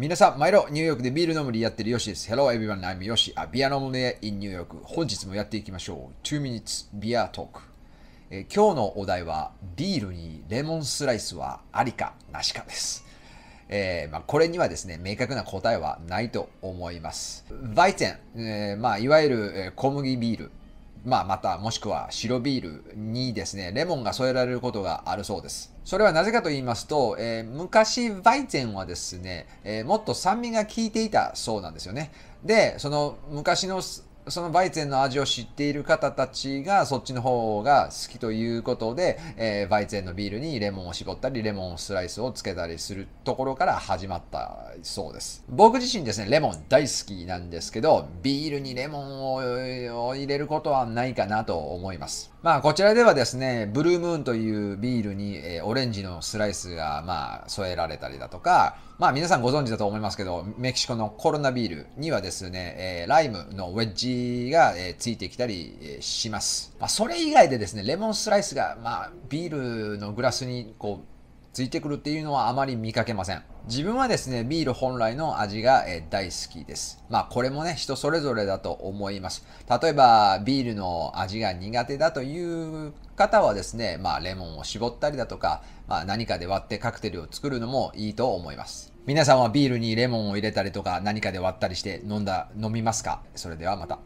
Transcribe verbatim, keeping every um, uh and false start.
皆さん、毎度ニューヨークでビールノムリーやってるヨシです。Hello everyone, I'm Yoshi, a Beer Nommelier in New York. 本日もやっていきましょう。Two Minutes Beer Talk。えー、今日のお題は、ビールにレモンスライスはありかなしかです。えーまあ、これにはですね、明確な答えはないと思います。バイゼン、えーまあ、いわゆる小麦ビール、まあ、またもしくは白ビールにですね、レモンが添えられることがあるそうです。それはなぜかと言いますと、えー、昔バイゼンはですね、えー、もっと酸味が効いていたそうなんですよね。で、その昔のそのバイゼンの味を知っている方たちがそっちの方が好きということで、えー、バイゼンのビールにレモンを絞ったりレモンスライスをつけたりするところから始まったそうです。僕自身ですね、レモン大好きなんですけど、ビールにレモンを入れることはないかなと思います。まあこちらではですね、ブルームーンというビールに、えー、オレンジのスライスがまあ添えられたりだとか、まあ皆さんご存知だと思いますけど、メキシコのコロナビールにはですね、えー、ライムのウェッジが、えー、ついてきたりします。まあ、それ以外でですね、レモンスライスが、まあ、ビールのグラスにこうついてくるっていうのはあまり見かけません。自分はですね、ビール本来の味が、えー、大好きです。まあこれもね、人それぞれだと思います。例えばビールの味が苦手だという方はですね、まあレモンを絞ったりだとか、まあ、何かで割ってカクテルを作るのもいいと思います。皆さんはビールにレモンを入れたりとか何かで割ったりして飲んだ、飲みますか？それではまた。